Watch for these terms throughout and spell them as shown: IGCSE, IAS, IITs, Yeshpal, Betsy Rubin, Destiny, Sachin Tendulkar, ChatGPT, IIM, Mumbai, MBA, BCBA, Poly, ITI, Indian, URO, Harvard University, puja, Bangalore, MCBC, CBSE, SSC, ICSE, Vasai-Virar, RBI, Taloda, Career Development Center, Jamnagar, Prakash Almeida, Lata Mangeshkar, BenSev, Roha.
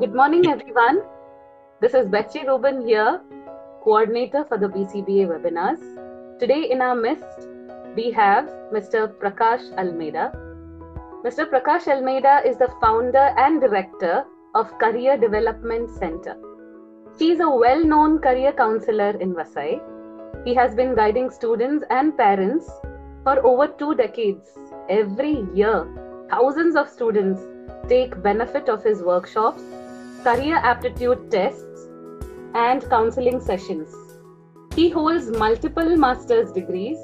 Good morning, everyone. This is Betsy Rubin here, coordinator for the BCBA webinars. Today in our midst, we have Mr. Prakash Almeida. Mr. Prakash Almeida is the founder and director of Career Development Center. She is a well-known career counselor in Vasai. He has been guiding students and parents for over 2 decades. Every year, thousands of students take benefit of his workshops, career aptitude tests, and counseling sessions. He holds multiple master's degrees,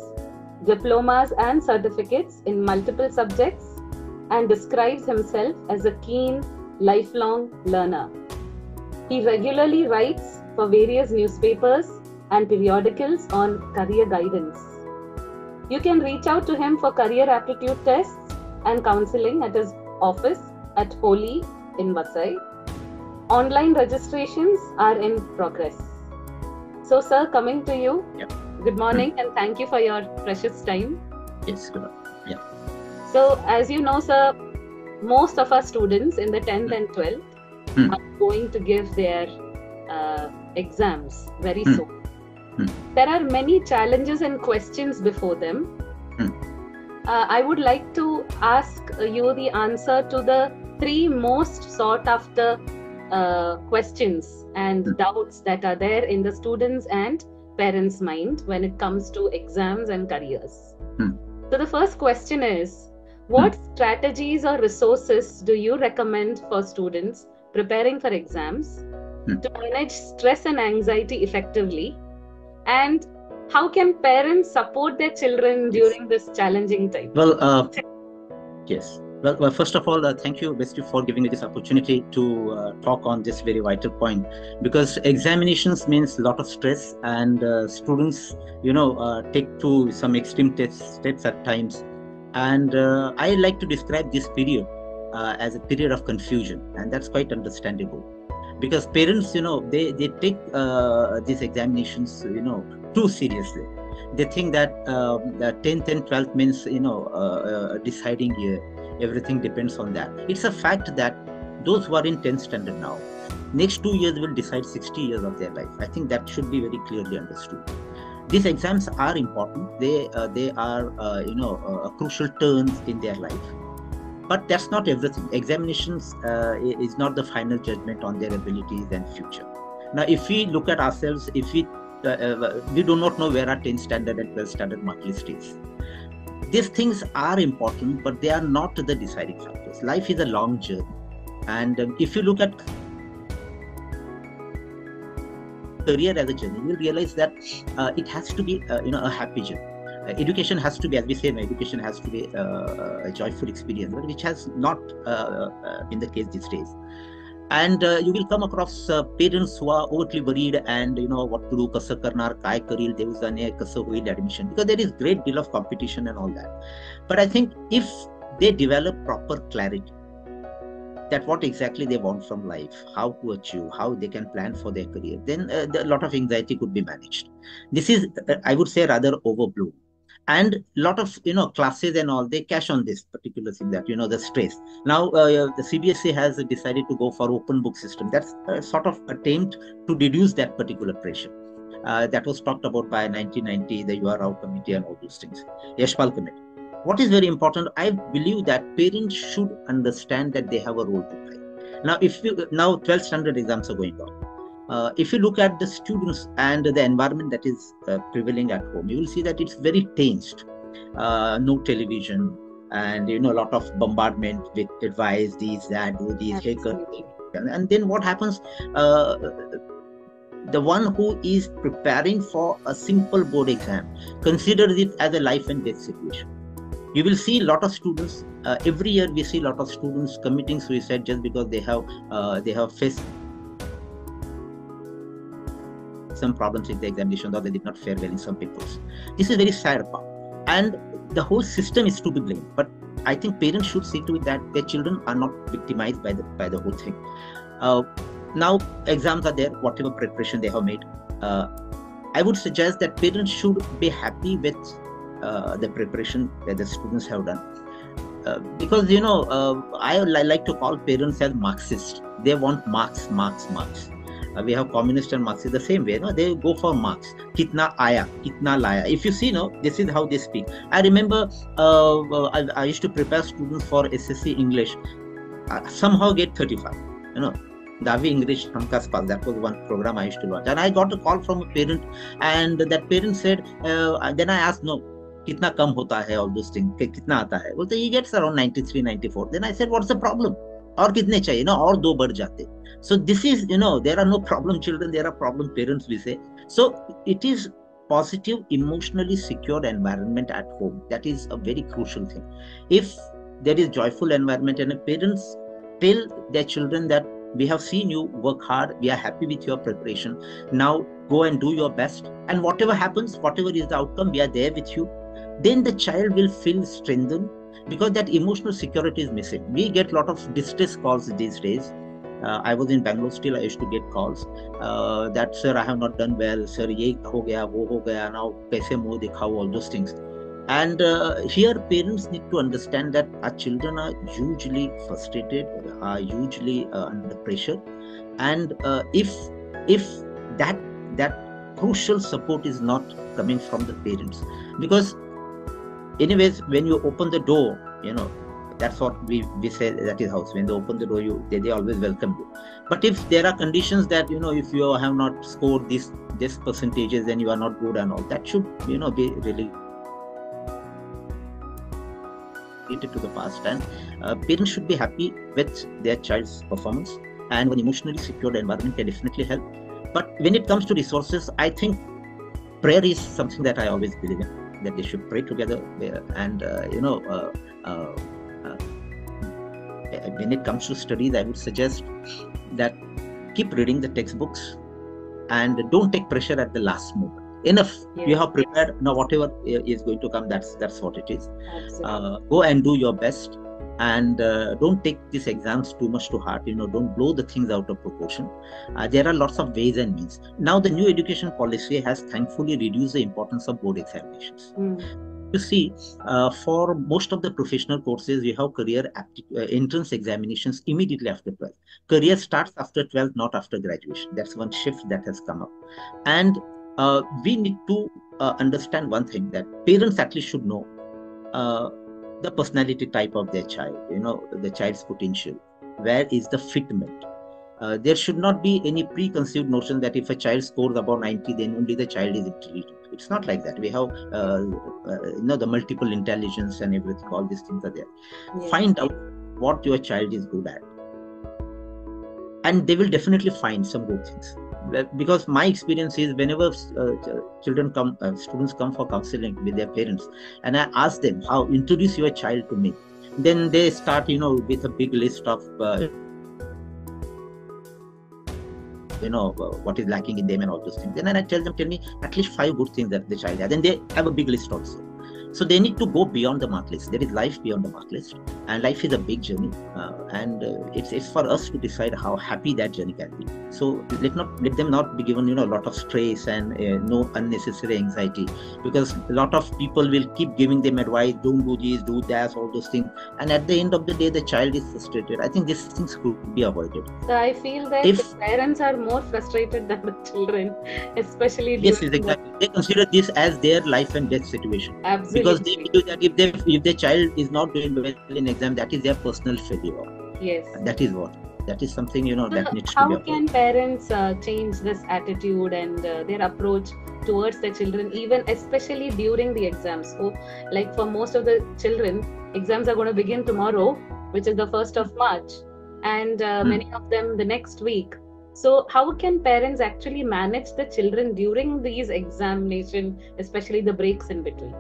diplomas, and certificates in multiple subjects, and describes himself as a keen, lifelong learner. He regularly writes for various newspapers and periodicals on career guidance. You can reach out to him for career aptitude tests and counseling at his office at Poly in Vasai. Online registrations are in progress. So, sir, coming to you. Yeah. Good morning, and thank you for your precious time. Yes, good morning. Yeah. So, as you know, sir, most of our students in the 10th and 12th are going to give their exams very soon. There are many challenges and questions before them. I would like to ask you the answer to the 3 most sought after questions and doubts that are there in the students and parents' mind when it comes to exams and careers. So the first question is, what strategies or resources do you recommend for students preparing for exams to manage stress and anxiety effectively? And how can parents support their children during this challenging time? Well, yes. Well, first of all, thank you, Betsy, for giving me this opportunity to talk on this very vital point, because examinations means a lot of stress, and students, take to some extreme steps at times. And I like to describe this period as a period of confusion, and that's quite understandable, because parents, they take these examinations, too seriously. They think that the 10th and 12th means, deciding year. Everything depends on that. It's a fact that those who are in 10th standard now, next 2 years will decide 60 years of their life. I think that should be very clearly understood. These exams are important. They are, a crucial turn in their life. But that's not everything. Examinations is not the final judgment on their abilities and future. Now, if we look at ourselves, if we do not know where our 10th standard and 12th standard mark list is. These things are important, but they are not the deciding factors. Life is a long journey. And if you look at career as a journey, you'll realize that it has to be, a happy journey. Education has to be, as we say, education has to be a joyful experience, which has not been the case these days. And you will come across parents who are overtly worried and what to do, kasa karna, kaya karil, devu zane, kasa hoil admission, because there is great deal of competition and all that. But I think if they develop proper clarity that what exactly they want from life, how to achieve, how they can plan for their career, then a lot of anxiety could be managed. This is, I would say, rather overblown. And a lot of, classes and all, they cash on this particular thing that, the stress. Now, the CBSE has decided to go for open book system. That's a sort of attempt to reduce that particular pressure. That was talked about by 1990, the URO committee and all those things, Yeshpal committee. What is very important, I believe that parents should understand that they have a role to play. Now, 12th standard exams are going on. If you look at the students and the environment that is prevailing at home, you will see that it's very tensed. No television and, a lot of bombardment with advice, these, that, do these, haircut. And then what happens, the one who is preparing for a simple board exam considers it as a life and death situation. You will see a lot of students, every year we see a lot of students committing suicide just because they have faced some problems in the examination, or they did not fare well in some papers. This is very sad part, and the whole system is to be blamed. But I think parents should see to it that their children are not victimized by the whole thing. Now exams are there, whatever preparation they have made. I would suggest that parents should be happy with the preparation that the students have done. because, you know, I like to call parents as Marxist. They want marks, marks, marks. We have communist and Marxist the same way. You know, they go for marks. Kitna aya, kitna laya. If you see, no, this is how they speak. I remember I used to prepare students for SSC English. I somehow get 35. You know, Davi English Hamkaspal. That was one program I used to launch. And I got a call from a parent, and that parent said. Then I asked, no, kitna kam hota hai, all those things. Kitna aata hai? Well, so he gets around 93, 94. Then I said, what's the problem? Aur kitne chahiye, no, aur do badh jate. So this is, you know, there are no problem children, there are problem parents, we say. So it is positive, emotionally secured environment at home. That is a very crucial thing. If there is joyful environment and parents tell their children that we have seen you work hard, we are happy with your preparation. Now go and do your best. And whatever happens, whatever is the outcome, we are there with you. Then the child will feel strengthened, because that emotional security is missing. We get a lot of distress calls these days. I was in Bangalore, still I used to get calls that, sir, I have not done well, sir, ye ho gaya, wo ho gaya, now paise moh dikhao, all those things. And here parents need to understand that our children are hugely frustrated, are hugely under pressure. And if that crucial support is not coming from the parents, because anyways, when you open the door, you know, that's what we say, that is house. When they open the door, they always welcome you. But if there are conditions that, you know, if you have not scored this percentages, then you are not good and all, that should, you know, be really related to the past. And parents should be happy with their child's performance, and an emotionally secured environment can definitely help. But when it comes to resources, I think prayer is something that I always believe in. That they should pray together, and when it comes to studies, I would suggest that keep reading the textbooks and don't take pressure at the last moment. Enough, yes. You have prepared now. Whatever is going to come, that's what it is. Go and do your best, and don't take these exams too much to heart. You know, don't blow the things out of proportion. There are lots of ways and means. Now the new education policy has thankfully reduced the importance of board examinations. You see, for most of the professional courses, you have career entrance examinations immediately after 12. Career starts after 12, not after graduation. That's one shift that has come up. And we need to understand one thing, that parents at least should know the personality type of their child, you know, the child's potential, where is the fitment. There should not be any preconceived notion that if a child scores above 90, then only the child is intelligent. It's not like that. We have, you know, the multiple intelligence and everything, all these things are there. Yes. Find out what your child is good at. And they will definitely find some good things. Because my experience is, whenever students come for counseling with their parents, and I ask them, how, introduce your child to me. Then they start, you know, with a big list of, you know, what is lacking in them and all those things. Then I tell them, tell me at least 5 good things that the child has. Then they have a big list also. So they need to go beyond the mark list. There is life beyond the mark list, and life is a big journey, and it's for us to decide how happy that journey can be. So let them not be given, you know, a lot of stress and no unnecessary anxiety, because a lot of people will keep giving them advice, don't do this, do that, all those things, and at the end of the day, the child is frustrated. I think these things could be avoided. So I feel that if parents are more frustrated than the children, especially they consider this as their life and death situation. Absolutely. Because they do that. If their child is not doing well in exam, that is their personal failure. Yes. And that is something, you know, that needs to be. How can parents change this attitude and their approach towards their children, even especially during the exams? So, like for most of the children, exams are going to begin tomorrow, which is the 1st of March, and many of them the next week. So how can parents actually manage the children during these examinations, especially the breaks in between?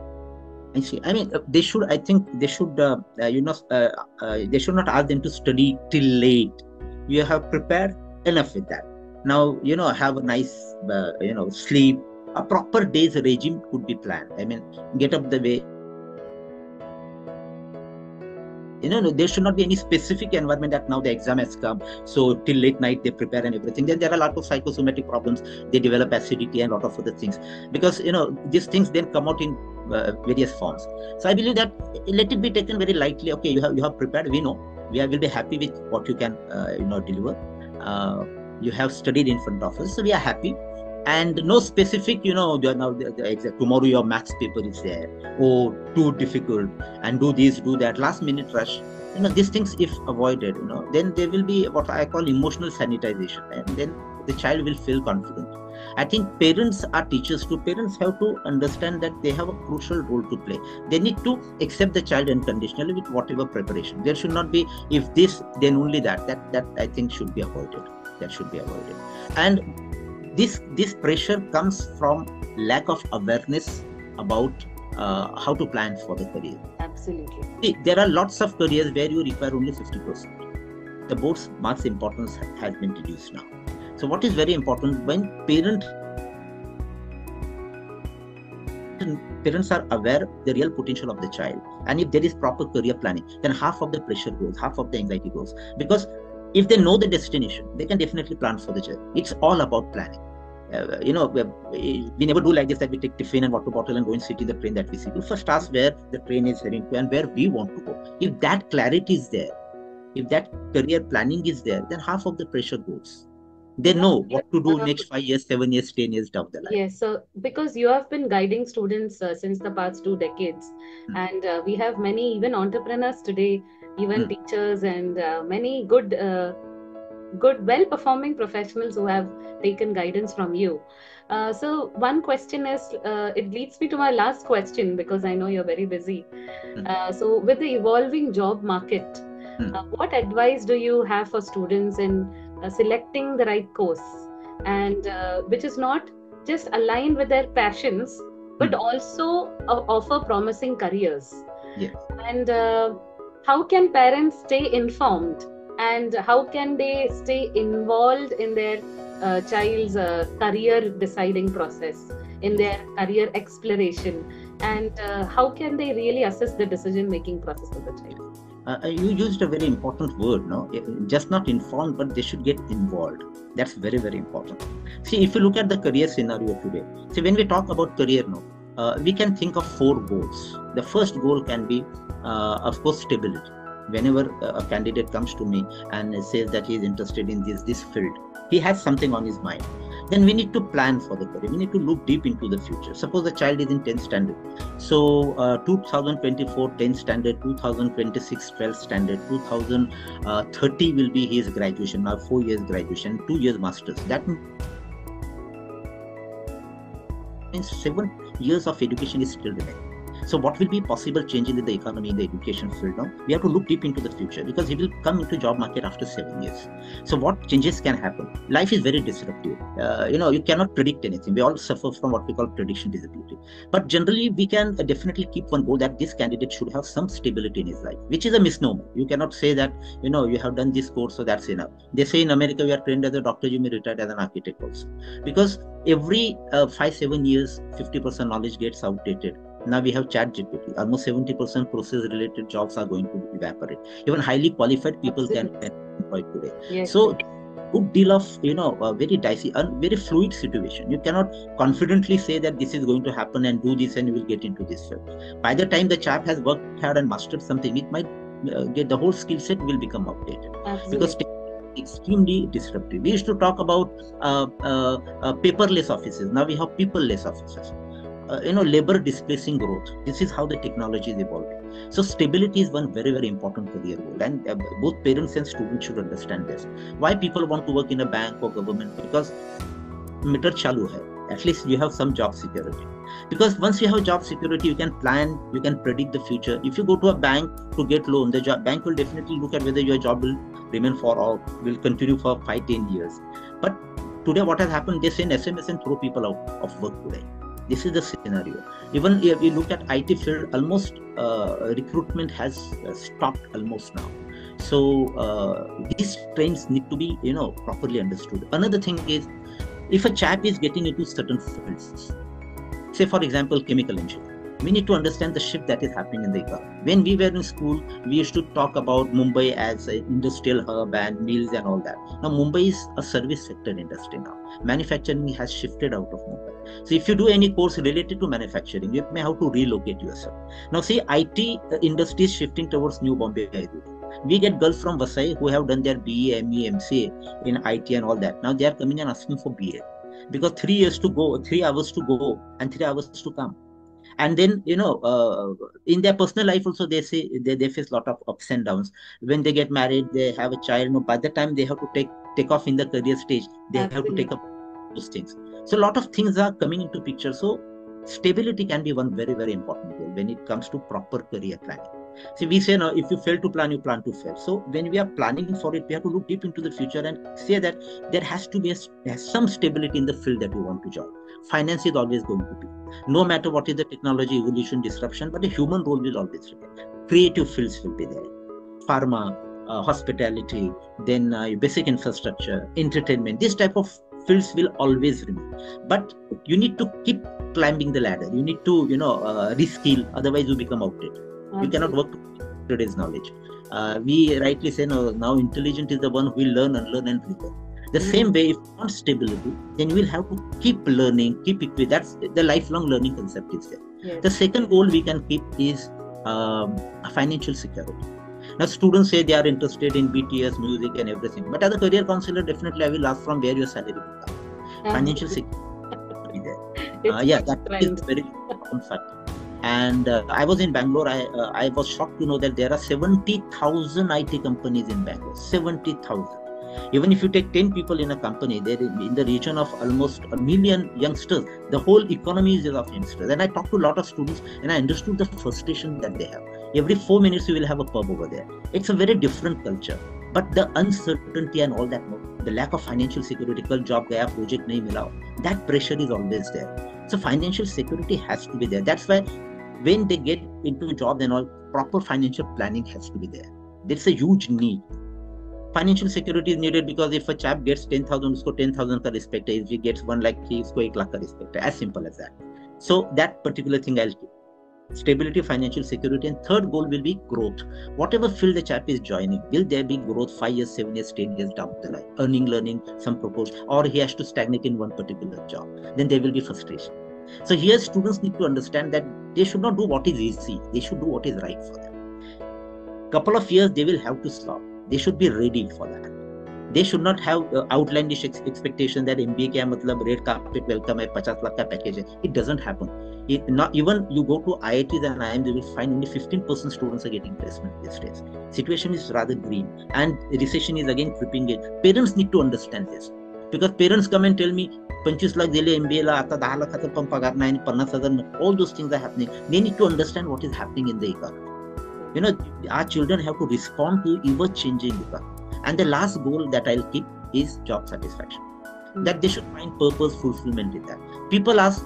I mean, they should. I think they should. You know, they should not ask them to study till late. You have prepared enough with that. Now, you know, have a nice, you know, sleep. A proper day's regime could be planned. I mean, get up the way. You know, there should not be any specific environment that now the exam has come, so till late night they prepare and everything. Then there are a lot of psychosomatic problems. They develop acidity and a lot of other things, because, you know, these things then come out in various forms. So I believe that let it be taken very lightly. Okay, you have prepared. We know we will be happy with what you can deliver. You have studied in front of us, so we are happy. And no specific, tomorrow your maths paper is there, oh, too difficult, and do this, do that, last minute rush. These things, if avoided, then there will be what I call emotional sanitization, and then the child will feel confident. I think parents are teachers too. Parents have to understand that they have a crucial role to play. They need to accept the child unconditionally with whatever preparation. There should not be, if this, then only that. That I think should be avoided. That should be avoided. And this pressure comes from lack of awareness about how to plan for the career. Absolutely. See, there are lots of careers where you require only 50%. The board's marks importance has been reduced now. So what is very important, when parents are aware of the real potential of the child, and if there is proper career planning, then half of the pressure goes, half of the anxiety goes. Because if they know the destination, they can definitely plan for the child. It's all about planning. We never do like this, that we take tiffin and water bottle and go and sit in the train that we see. We first ask where the train is heading to and where we want to go. If that clarity is there, if that career planning is there, then half of the pressure goes. They know what to do next 5 years, 7 years, 10 years down the line. Yes, so because you have been guiding students since the past 2 decades, and we have many even entrepreneurs today, even teachers, and many good, well-performing professionals who have taken guidance from you. So one question is, it leads me to my last question, because I know you're very busy. So with the evolving job market, what advice do you have for students in selecting the right course, and which is not just aligned with their passions, but also offer promising careers? Yes. And how can parents stay informed, and how can they stay involved in their child's career deciding process, in their career exploration, and how can they really assist the decision making process of the child? You used a very important word, no? Just not informed, but they should get involved. That's very, very important. See, if you look at the career scenario today, see, when we talk about career now, we can think of 4 goals. The first goal can be, of course, stability. Whenever a candidate comes to me and says that he is interested in this field, he has something on his mind. Then we need to plan for the career. We need to look deep into the future. Suppose the child is in 10th standard. So 2024 10th standard, 2026 12th standard, 2030 will be his graduation. Now 4 years graduation, 2 years masters. That means 7 years of education is still remaining. So what will be possible changes in the economy, in the education field now? We have to look deep into the future, because he will come into job market after 7 years. So what changes can happen? Life is very disruptive. You cannot predict anything. We all suffer from what we call prediction disability. But generally, we can definitely keep one goal, that this candidate should have some stability in his life, which is a misnomer. You cannot say that, you have done this course, so that's enough. They say in America, we are trained as a doctor, you may retire as an architect also. Because every 5-7 years, 50% knowledge gets outdated. Now we have ChatGPT. Almost 70% process-related jobs are going to evaporate. Even highly qualified people can be employed today. Yes. So, good deal of a very dicey and very fluid situation. You cannot confidently say that this is going to happen and do this and you will get into this field. By the time the chap has worked hard and mastered something, it might get the whole skill set will become outdated. Absolutely. Because extremely disruptive. We used to talk about paperless offices. Now we have peopleless offices. Labor displacing growth. This is how the technology is evolving. So stability is one very, very important career goal, and both parents and students should understand this. Why people want to work in a bank or government? Because meter chalu hai. At least you have some job security. Because once you have job security, you can plan, you can predict the future. If you go to a bank to get loan, the bank will definitely look at whether your job will remain for or will continue for 5-10 years. But today what has happened, they send SMS and throw people out of work today. This is the scenario. Even if we look at IT field, almost recruitment has stopped almost now. So these trends need to be, properly understood. Another thing is, if a chap is getting into certain fields, say for example, chemical engineering, We need to understand the shift that is happening in the economy. When we were in school, we used to talk about Mumbai as an industrial hub and mills and all that. Now, Mumbai is a service sector industry now. Manufacturing has shifted out of Mumbai. So if you do any course related to manufacturing, you may have to relocate yourself. Now, see, IT industry is shifting towards New Bombay. We get girls from Vasai who have done their BA, ME, MCA in IT and all that. Now they are coming and asking for BA because 3 years to go, 3 hours to go and 3 hours to come. And then, you know, in their personal life also, they say they face a lot of ups and downs. When they get married, they have a child. You know, by the time they have to take off in the career stage, they Absolutely. Have to take up those things. So a lot of things are coming into picture. So stability can be one very, very important goal when it comes to proper career planning. See, we say now, if you fail to plan, you plan to fail. So when we are planning for it, we have to look deep into the future and say that there has to be some stability in the field that you want to join. Finance is always going to be. No matter what is the technology, evolution, disruption, but the human role will always remain. Creative fields will be there. Pharma, hospitality, then basic infrastructure, entertainment, this type of fields will always remain. But you need to keep climbing the ladder. You need to, you know, reskill, otherwise you become outdated. You cannot work with today's knowledge. We rightly say now intelligent is the one who will learn and learn and relearn. The same way, if you want stability, then you will have to keep learning, keep equipping. That's the lifelong learning concept is there. Yes. The second goal we can keep is financial security. Now, students say they are interested in BTS, music and everything. But as a career counselor, definitely I will ask from where your salary will come. Financial security there. Yeah, that is very important factor. And I was in Bangalore. I was shocked to know that there are 70,000 IT companies in Bangalore. 70,000. Even if you take 10 people in a company, they're in the region of almost 1 million youngsters. The whole economy is of youngsters. And I talked to a lot of students and I understood the frustration that they have. Every 4 minutes, you will have a pub over there. It's a very different culture. But the uncertainty and all that, the lack of financial security, job gaya, project nahi mila, that pressure is always there. So financial security has to be there. That's why when they get into a job and all, proper financial planning has to be there. There's a huge need. Financial security is needed because if a chap gets 10,000, usko 10,000 ka respect hai. If he gets 1 lakh, usko 1 lakh ka respect hai. As simple as that. So that particular thing I'll keep. Stability, financial security, and third goal will be growth. Whatever field the chap is joining, will there be growth 5 years, 7 years, 10 years down the line? Earning, learning, some proposal, or he has to stagnate in one particular job. Then there will be frustration. So here students need to understand that they should not do what is easy. They should do what is right for them. Couple of years, they will have to stop. They should be ready for that. They should not have outlandish expectation that MBA kya matlab, red carpet welcome hai, 50 lakh ka package hai. It doesn't happen. Even you go to IITs and IIM, you will find only 15% students are getting placement these days. Situation is rather green and recession is again creeping in. Parents need to understand this because parents come and tell me 25 lakh dele MBA la ata 10 lakh ata pam pagar nahi 50,000. All those things are happening. They need to understand what is happening in the economy. You know, our children have to respond to ever-changing economy. And the last goal that I'll keep is job satisfaction. That they should find purpose, fulfillment in that. People ask,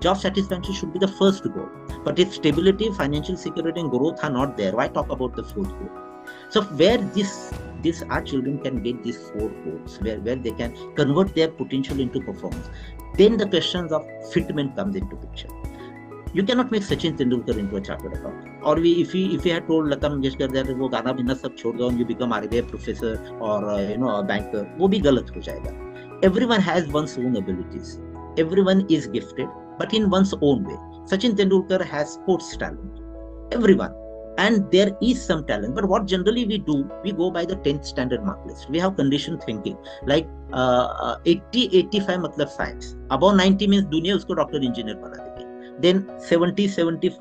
job satisfaction should be the first goal. But if stability, financial security and growth are not there, why talk about the fourth goal? So where this our children can get these four goals, where they can convert their potential into performance, then the questions of fitment comes into picture. You cannot make Sachin Tendulkar into a chartered accountant. Or if we had told Lata Mangeshkar that wo gana binna sab chhod do and you become RBI professor or a banker, wo bhi galat ho jayega. Everyone has one's own abilities. Everyone is gifted, but in one's own way. Sachin Tendulkar has sports talent. Everyone. And there is some talent, but what generally we do, we go by the 10th standard mark list. We have conditioned thinking, like 80-85 matlab science. Above 90 means dunia usko doctor engineer bana degi. Then 70-75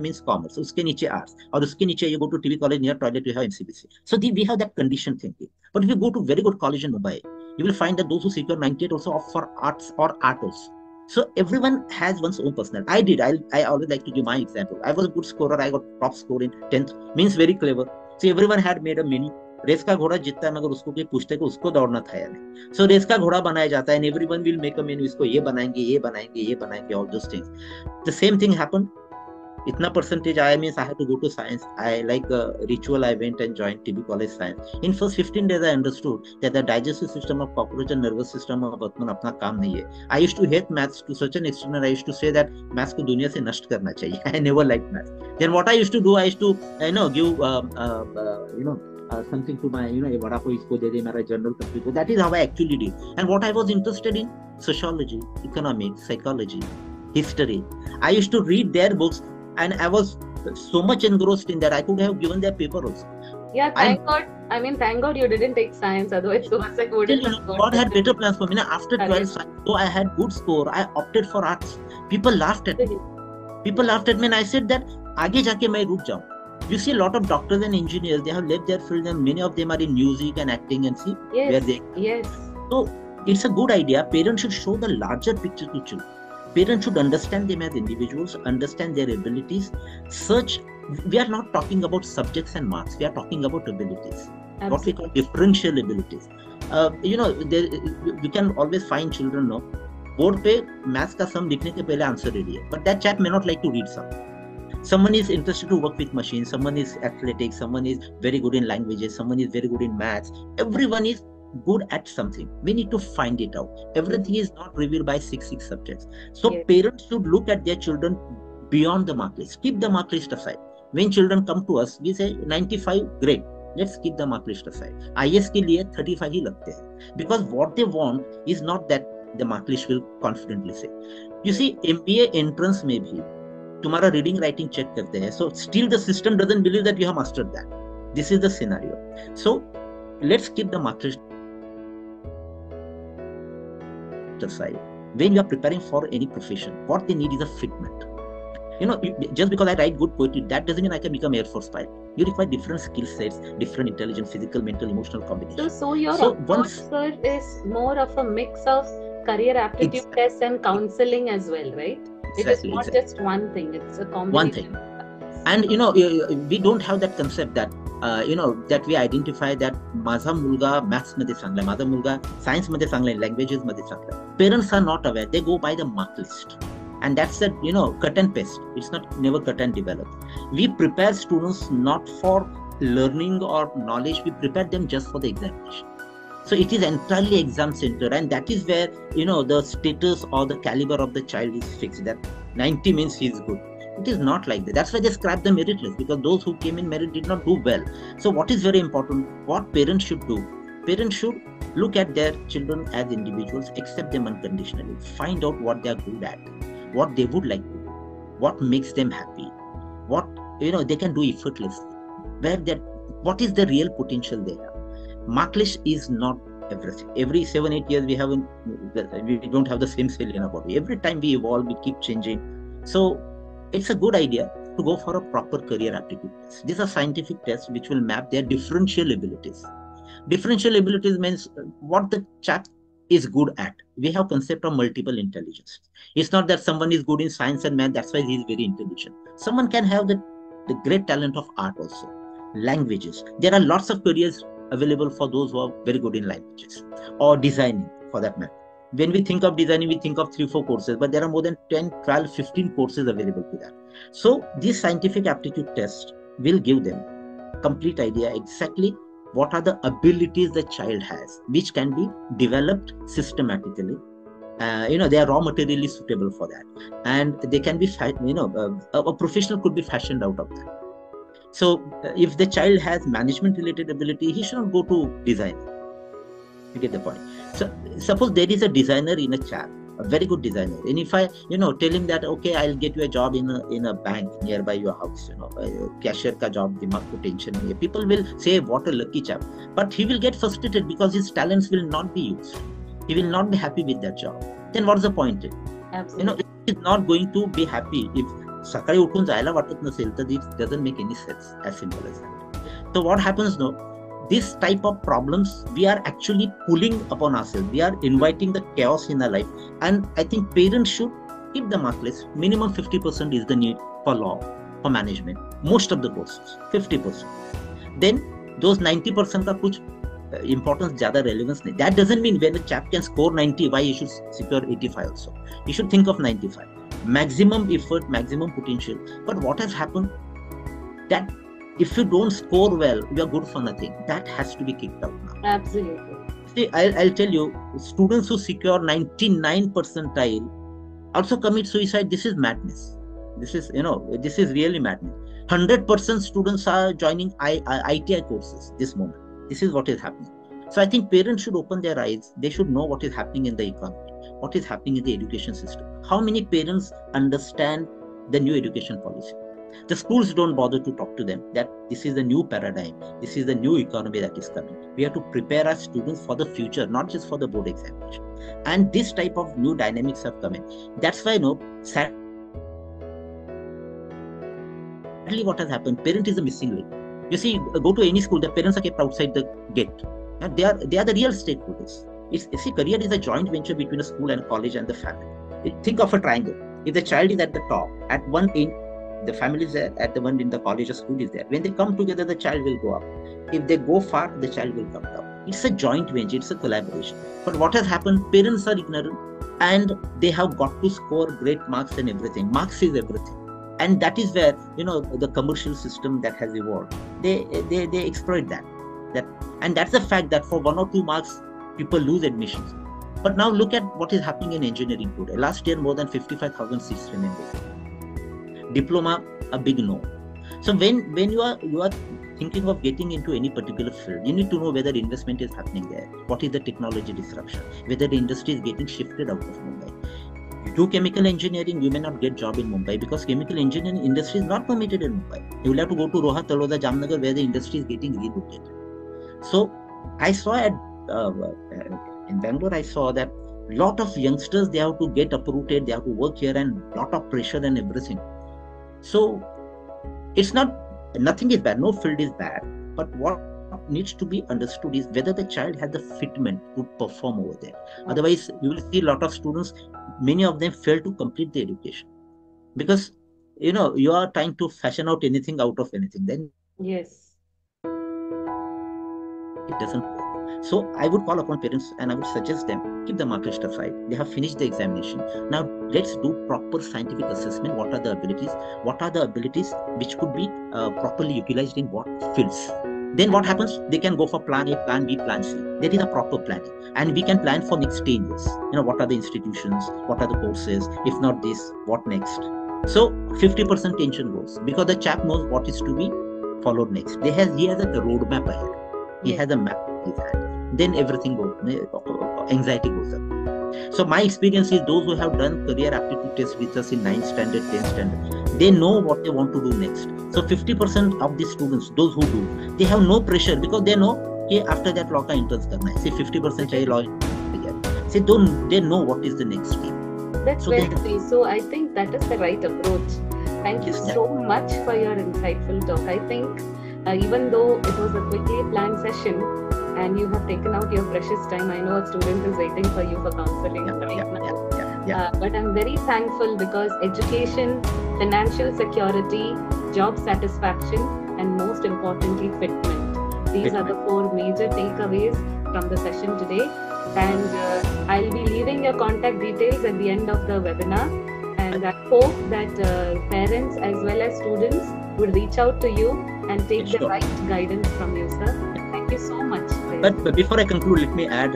means commerce. Uske niche arts. Aur uske niche you go to TB College, near toilet you have MCBC. So we have that conditioned thinking. But if you go to very good college in Mumbai, you will find that those who secure 98 also opt for arts or artos. So everyone has one's own personality. I always like to give my example. I was a good scorer. I got top score in 10th. Means very clever. So everyone had made a menu. Race ka ghoda jitta hai magar usko koi puchte ko usko daudna tha ya nahi. So race ka ghoda banaya jata hai and everyone will make a menu. Isko ye banayenge, ye banayenge, ye banayenge, all those things. The same thing happened itna percentage I means I had to go to science. I like ritual, I went and joined TB College Science. In first 15 days, I understood that the digestive system of cockroach and nervous system of Batman apna kaam nahi hai. I used to hate maths to such an extent. I used to say that maths ko duniya se nasht karna chahiye. I never liked maths. Then what I used to do, I used to give something to my vada ko isko de de mera general computer. That is how I actually did. And what I was interested in, sociology, economics, psychology, history. I used to read their books and I was so much engrossed in that I could have given their paper also. Yeah, thank God you didn't take science, otherwise so much I wouldn't have gone. God had better plans for me. After 12 science, though I had good score, I opted for arts. People laughed at me. And I said that आगे जाके मैं रुक जाऊँ. You see a lot of doctors and engineers, they have left their field and many of them are in music and acting and see where they are. Yes. So it's a good idea. Parents should show the larger picture to children. Parents should understand them as individuals, understand their abilities. We are not talking about subjects and marks, we are talking about abilities. Absolutely. What we call differential abilities. You can always find children now. Board pe maths ka sum likhne ke pehle answer ready hai. But that chap may not like to read sum. Someone is interested to work with machines, someone is athletic, someone is very good in languages, someone is very good in maths. Everyone is good at something. We need to find it out. Everything is not revealed by six subjects. So parents should look at their children beyond the mark list. Keep the mark list aside. When children come to us, we say 95 grade. Let's keep the mark list aside. IAS ke liye 35 hi lagte hai. Because what they want is not that the mark list will confidently say. You see, MBA entrance may be tumhara reading writing check karte hai. So still the system doesn't believe that you have mastered that. This is the scenario. So let's keep the mark list aside. When you are preparing for any profession, what they need is a fitment. Just because I write good poetry, that doesn't mean I can become Air Force pilot. You require different skill sets, different intelligence, physical, mental, emotional combination. So your approach, sir, is more of a mix of career aptitude tests and counseling as well, right? It is not just one thing, it's a combination. One thing. And we don't have that concept that that we identify that माझा मुलगा maths मध्ये चांगला, माझा मुलगा science मध्ये चांगला, languages मध्ये चांगला. Parents are not aware. They go by the mark list, and that's a cut and paste. It's never cut and develop. We prepare students not for learning or knowledge. We prepare them just for the examination. So it is entirely exam centered, and that is where the status or the caliber of the child is fixed. That 90 means he is good. It is not like that. That's why they scrap the merit list, because those who came in merit did not do well. So what is very important, what parents should do? Parents should look at their children as individuals, accept them unconditionally, find out what they are good at, what they would like to do, what makes them happy, what they can do effortlessly, what is the real potential they have. Mark list is not everything. Every 7-8 years we don't have the same cell in our body. Every time we evolve, we keep changing. So it's a good idea to go for a proper career aptitude test. These are scientific tests which will map their differential abilities. Differential abilities means what the chap is good at. We have concept of multiple intelligence. It's not that someone is good in science and math, that's why he is very intelligent. Someone can have the great talent of art also. Languages. There are lots of careers available for those who are very good in languages or designing for that matter. When we think of designing, we think of 3-4 courses, but there are more than 10, 12, 15 courses available to that. So these scientific aptitude tests will give them complete idea exactly what are the abilities the child has, which can be developed systematically. They are raw materially suitable for that. And they can be, a professional could be fashioned out of that. So if the child has management related ability, he should not go to design. You get the point. So suppose there is a designer in a chap, a very good designer, and if I tell him that, okay, I'll get you a job in a bank nearby your house, cashier ka job, dimaag ko tension nahi hai, people will say what a lucky chap, but he will get frustrated because his talents will not be used. He will not be happy with that job. Then what's the point? Absolutely. He is not going to be happy if sakari uthun jaila vatat nasil, then it doesn't make any sense, as simple as that. So what happens now? This type of problems we are actually pulling upon ourselves. We are inviting the chaos in our life. And I think parents should keep the mark list. Minimum 50% is the need for law, for management. Most of the courses, 50%. Then those 90% ka kuch importance, jada relevance nahi. That doesn't mean when a chap can score 90, why he should secure 85 also. He should think of 95. maximum effort, maximum potential. But what has happened? That if you don't score well, you are good for nothing. That has to be kicked out now. Absolutely. See, I'll tell you, students who secure 99 percentile also commit suicide. This is madness. This is, this is really madness. 100% students are joining ITI courses this moment. This is what is happening. So I think parents should open their eyes. They should know what is happening in the economy, what is happening in the education system. How many parents understand the new education policy? The schools don't bother to talk to them that this is the new paradigm, this is the new economy that is coming. We have to prepare our students for the future, not just for the board examination. And this type of new dynamics have come in. That's why, sadly, what has happened, parentism is a missing link. You see, go to any school, the parents are kept outside the gate. And they are the real stakeholders. Career is a joint venture between a school and a college and the family. Think of a triangle. If the child is at the top, at one end, the family is there, at the one end, the college or school is there. When they come together, the child will go up. If they go far, the child will come down. It's a joint venture, it's a collaboration. But what has happened, parents are ignorant and they have got to score great marks and everything. Marks is everything. And that is where, the commercial system that has evolved, they exploit that. And that's the fact that for 1 or 2 marks, people lose admissions. But now look at what is happening in engineering today. Last year, more than 55,000 seats remained open. Diploma, a big no. So when you are thinking of getting into any particular field, you need to know whether investment is happening there, what is the technology disruption, whether the industry is getting shifted out of Mumbai. You do chemical engineering, you may not get job in Mumbai because chemical engineering industry is not permitted in Mumbai. You will have to go to Roha, Taloda, Jamnagar where the industry is getting relocated. So I saw in Bangalore, I saw that a lot of youngsters, they have to get uprooted, they have to work here and a lot of pressure and everything. So it's not, nothing is bad, no field is bad, but what needs to be understood is whether the child has the fitment to perform over there. Otherwise, you will see a lot of students, many of them fail to complete the education because, you are trying to fashion out anything out of anything. Then yes, it doesn't work. So I would call upon parents and I would suggest them, keep the mark list aside. They have finished the examination. Now let's do proper scientific assessment. What are the abilities? What are the abilities which could be properly utilized in what fields? Then what happens? They can go for plan A, plan B, plan C. There is a proper planning. And we can plan for next 10 years. What are the institutions? What are the courses? If not this, what next? So 50% tension goes because the chap knows what is to be followed next. He has a roadmap ahead. He has a map in his hand. Then everything goes, anxiety goes up. So my experience is those who have done career aptitude tests with us in 9th standard, 10th standard, they know what they want to do next. So 50% of the students, those who do, they have no pressure because they know after that law ka entrance karna hai. See, 50% chahiye law entrance. See, they know what is the next step. That's so very true. So I think that is the right approach. Thank you so much for your insightful talk. I think even though it was a quickly planned session and you have taken out your precious time, I know a student is waiting for you for counseling but I'm very thankful because education, financial security, job satisfaction and most importantly fitment. These are the 4 major takeaways from the session today, and I'll be leaving your contact details at the end of the webinar, and I hope that parents as well as students would reach out to you and take the right guidance from you, sir. Thank you so much. But before I conclude, let me add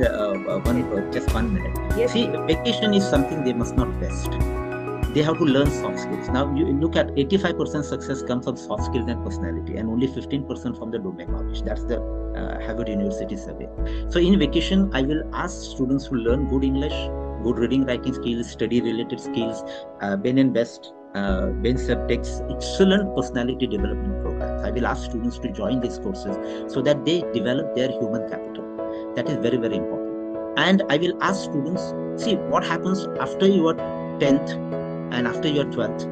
just 1 minute. Yes. See, vacation is something they must not waste. They have to learn soft skills. Now, you look at 85% success comes from soft skills and personality, and only 15% from the domain knowledge. That's the Harvard University survey. So in vacation, I will ask students to learn good English, good reading, writing skills, study-related skills, Ben and Best, BenSev takes excellent personality development programs. I will ask students to join these courses so that they develop their human capital. That is very, very important. And I will ask students, see what happens after your 10th and after your 12th.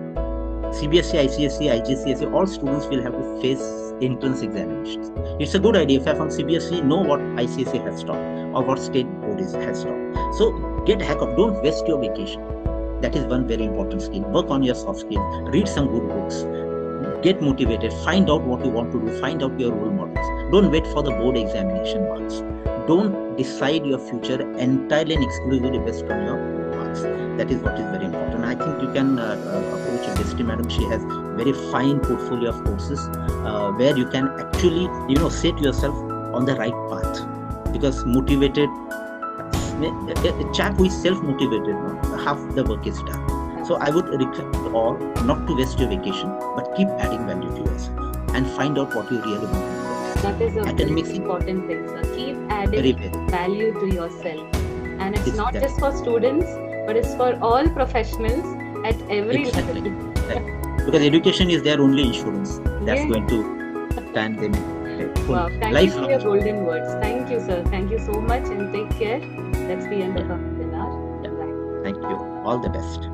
CBSE, ICSE, IGCSE, all students will have to face entrance examinations. It's a good idea if I from CBSE know what ICSE has taught or what state board has taught. So get a hack of, don't waste your vacation. That is one very important skill. Work on your soft skills, read some good books, get motivated, find out what you want to do, find out your role models. Don't wait for the board examination marks. Don't decide your future entirely and exclusively based on your marks. That is what is very important. I think you can approach Destiny madam. She has very fine portfolio of courses where you can actually, you know, set yourself on the right path, because motivated, a chap who is self-motivated, half the work is done. So I would recommend all not to waste your vacation, but keep adding value to yourself and find out what you really want. That is a very important thing, sir. Keep adding value to yourself. And it's not just for students, but it's for all professionals at every level. Because education is their only insurance. That's going to stand them. Wow, thank you for your golden words. Thank you, sir. Thank you so much and take care. That's the end of our webinar. Thank you. All the best.